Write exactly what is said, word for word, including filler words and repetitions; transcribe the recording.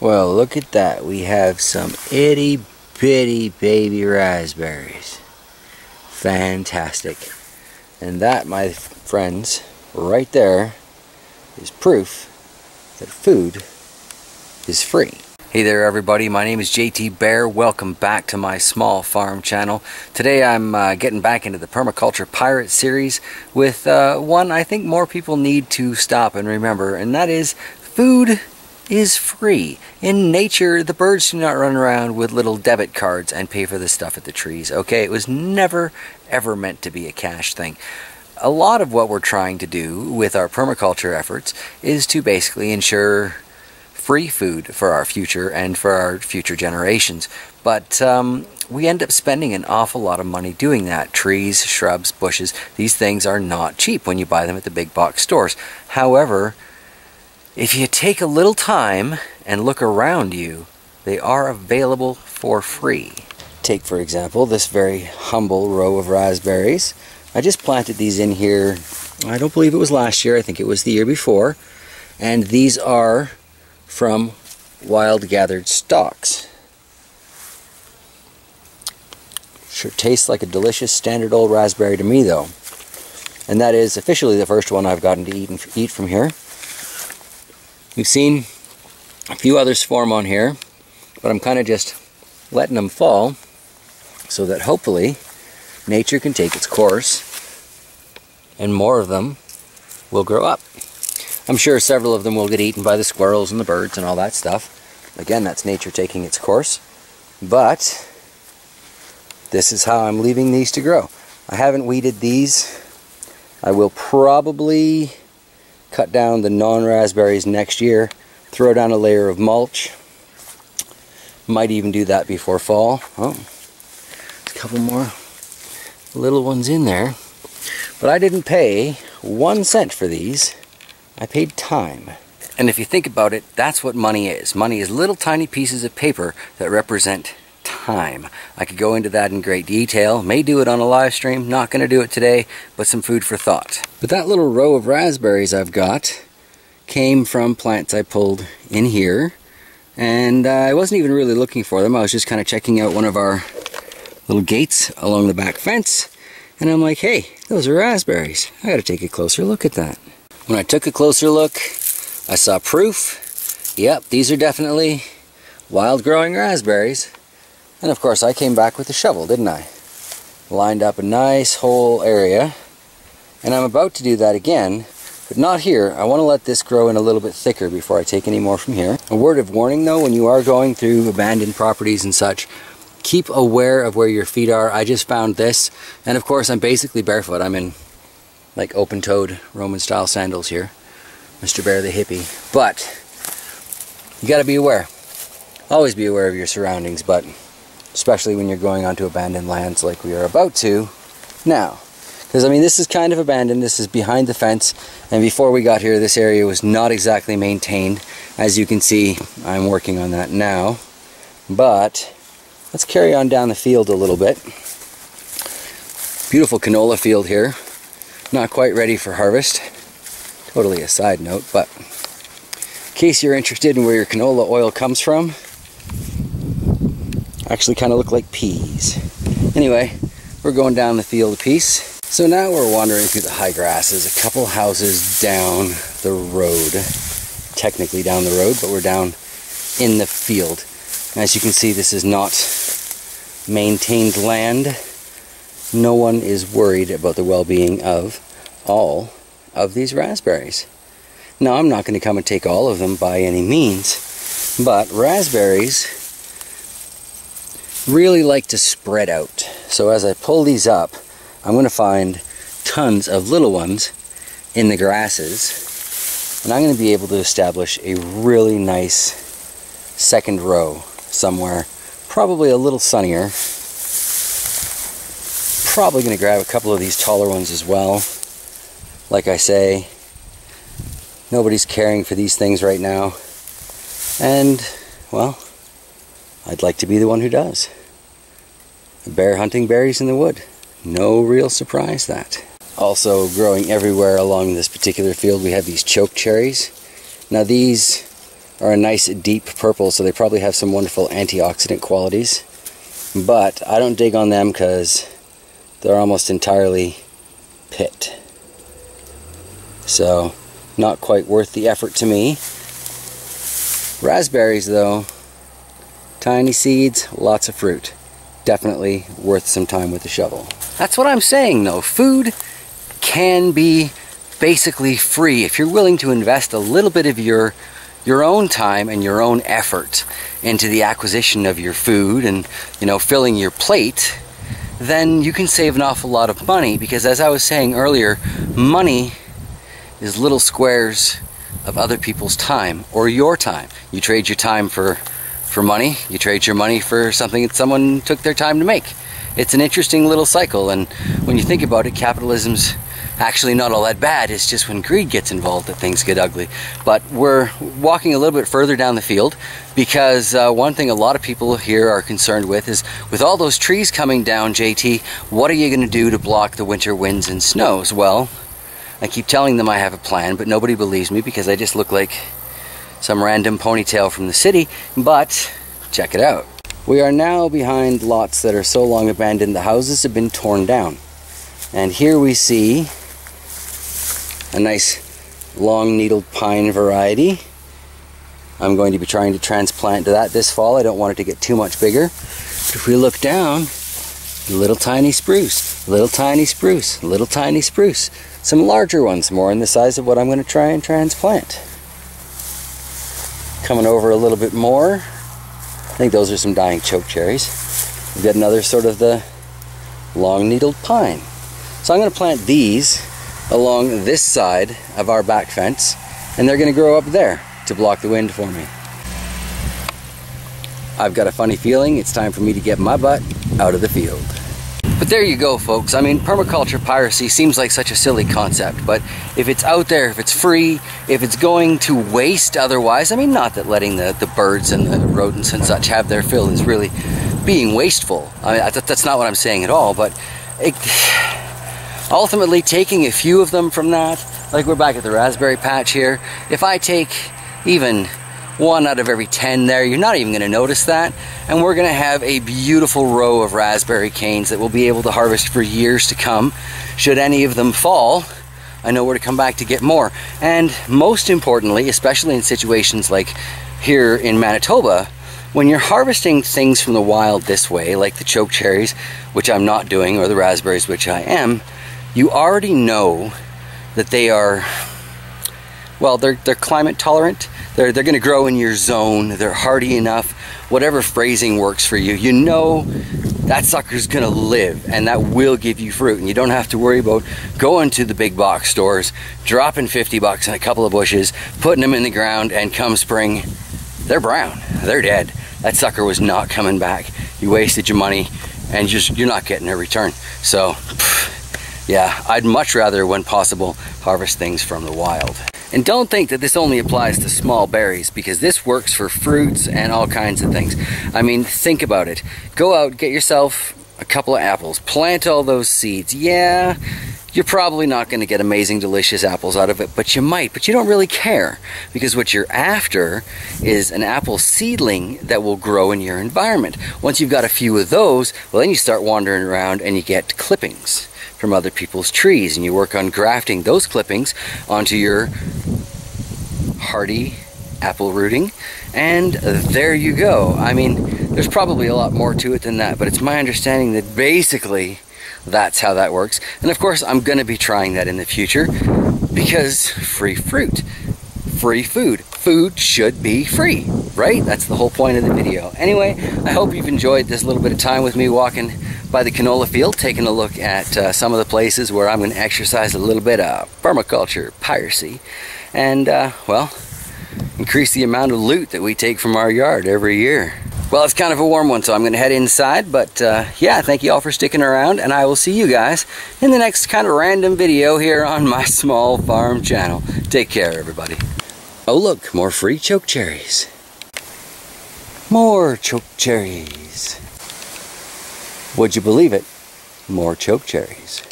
Well, look at that. We have some itty bitty baby raspberries. Fantastic. And that, my friends, right there is proof that food is free. Hey there everybody, my name is J T Bear. Welcome back to my small farm channel. Today I'm uh, getting back into the Permaculture Pirate series with uh, one I think more people need to stop and remember, and that is food is free. In nature, the birds do not run around with little debit cards and pay for the stuff at the trees, okay? It was never ever meant to be a cash thing. A lot of what we're trying to do with our permaculture efforts is to basically ensure free food for our future and for our future generations. But um, we end up spending an awful lot of money doing that. Trees, shrubs, bushes, these things are not cheap when you buy them at the big box stores. However, if you take a little time and look around you, they are available for free. Take, for example, this very humble row of raspberries. I just planted these in here, I don't believe it was last year, I think it was the year before, and these are from wild gathered stalks. Sure tastes like a delicious standard old raspberry to me though. And that is officially the first one I've gotten to eat, and eat from here. We've seen a few others form on here, but I'm kind of just letting them fall so that hopefully nature can take its course and more of them will grow up. I'm sure several of them will get eaten by the squirrels and the birds and all that stuff. Again, that's nature taking its course. But this is how I'm leaving these to grow. I haven't weeded these. I will probably cut down the non-raspberries next year, throw down a layer of mulch. Might even do that before fall. Oh, a couple more little ones in there. But I didn't pay one cent for these. I paid time. And if you think about it, that's what money is. Money is little tiny pieces of paper that represent time. I could go into that in great detail. May do it on a live stream. Not going to do it today, but some food for thought. But that little row of raspberries I've got came from plants I pulled in here. And uh, I wasn't even really looking for them. I was just kind of checking out one of our little gates along the back fence. And I'm like, hey, those are raspberries. I got to take a closer look at that. When I took a closer look, I saw proof. Yep, these are definitely wild growing raspberries. And of course I came back with a shovel, didn't I? Lined up a nice whole area. And I'm about to do that again, but not here. I want to let this grow in a little bit thicker before I take any more from here. A word of warning though, when you are going through abandoned properties and such, keep aware of where your feet are. I just found this, and of course I'm basically barefoot. I'm in like open-toed Roman-style sandals here. Mister Bear the hippie. But you gotta be aware. Always be aware of your surroundings, but especially when you're going onto abandoned lands like we are about to now. Because, I mean, this is kind of abandoned. This is behind the fence. And before we got here, this area was not exactly maintained. As you can see, I'm working on that now. But let's carry on down the field a little bit. Beautiful canola field here. Not quite ready for harvest. Totally a side note, but in case you're interested in where your canola oil comes from, actually kind of look like peas. Anyway, we're going down the field a piece. So now we're wandering through the high grasses, a couple houses down the road. Technically down the road, but we're down in the field. As you can see, this is not maintained land. No one is worried about the well-being of all of these raspberries. Now, I'm not going to come and take all of them by any means, but raspberries really like to spread out. So as I pull these up, I'm going to find tons of little ones in the grasses, and I'm going to be able to establish a really nice second row somewhere, probably a little sunnier. Probably going to grab a couple of these taller ones as well. Like I say, nobody's caring for these things right now. And, well, I'd like to be the one who does. Bear hunting berries in the wood. No real surprise that. Also growing everywhere along this particular field, we have these choke cherries. Now these are a nice deep purple, so they probably have some wonderful antioxidant qualities. But I don't dig on them because they're almost entirely pit. So not quite worth the effort to me. Raspberries though, tiny seeds, lots of fruit. Definitely worth some time with the shovel. That's what I'm saying though. Food can be basically free if you're willing to invest a little bit of your your own time and your own effort into the acquisition of your food and, you know, filling your plate, then you can save an awful lot of money, because as I was saying earlier, money is little squares of other people's time or your time. You trade your time for for money, you trade your money for something that someone took their time to make. It's an interesting little cycle, and when you think about it, capitalism's actually not all that bad. It's just when greed gets involved that things get ugly. But we're walking a little bit further down the field, because uh, one thing a lot of people here are concerned with is, with all those trees coming down, J T, what are you going to do to block the winter winds and snows? Well, I keep telling them I have a plan, but nobody believes me because I just look like some random ponytail from the city. But check it out. We are now behind lots that are so long abandoned the houses have been torn down. And here we see a nice long-needled pine variety. I'm going to be trying to transplant that this fall. I don't want it to get too much bigger. But if we look down, little tiny spruce, little tiny spruce, little tiny spruce. Some larger ones, more in the size of what I'm going to try and transplant. Coming over a little bit more. I think those are some dying chokecherries. We've got another sort of the long-needled pine. So I'm going to plant these along this side of our back fence, and they're going to grow up there to block the wind for me. I've got a funny feeling it's time for me to get my butt out of the field. But there you go, folks. I mean, permaculture piracy seems like such a silly concept, but if it's out there, if it's free, if it's going to waste otherwise, I mean, not that letting the, the birds and the rodents and such have their fill is really being wasteful. I mean, that's not what I'm saying at all, but it, ultimately taking a few of them from that, like we're back at the raspberry patch here, if I take even one out of every ten there, you're not even going to notice that, and we're going to have a beautiful row of raspberry canes that we'll be able to harvest for years to come. Should any of them fall, I know where to come back to get more. And most importantly, especially in situations like here in Manitoba, when you're harvesting things from the wild this way, like the chokecherries, which I'm not doing, or the raspberries, which I am, you already know that they are, well, they're, they're climate tolerant. They're, they're going to grow in your zone. They're hardy enough. Whatever phrasing works for you, you know that sucker's going to live, and that will give you fruit. And you don't have to worry about going to the big box stores, dropping fifty bucks on a couple of bushes, putting them in the ground, and come spring, they're brown. They're dead. That sucker was not coming back. You wasted your money, and just you're not getting a return. So, yeah, I'd much rather, when possible, harvest things from the wild. And don't think that this only applies to small berries, because this works for fruits and all kinds of things. I mean, think about it. Go out, get yourself a couple of apples, plant all those seeds. Yeah, you're probably not going to get amazing, delicious apples out of it, but you might. But you don't really care, because what you're after is an apple seedling that will grow in your environment. Once you've got a few of those, well, then you start wandering around and you get clippings from other people's trees, and you work on grafting those clippings onto your hardy apple rooting, and there you go. I mean, there's probably a lot more to it than that, but it's my understanding that basically that's how that works. And of course, I'm going to be trying that in the future, because free fruit, free food, food should be free, right? That's the whole point of the video. Anyway, I hope you've enjoyed this little bit of time with me walking by the canola field, taking a look at uh, some of the places where I'm going to exercise a little bit of permaculture piracy, and uh, well, increase the amount of loot that we take from our yard every year. Well, it's kind of a warm one, so I'm going to head inside, but uh, yeah, thank you all for sticking around, and I will see you guys in the next kind of random video here on My Small Farm channel. Take care, everybody. Oh look, more free chokecherries. More chokecherries. Would you believe it? More chokecherries.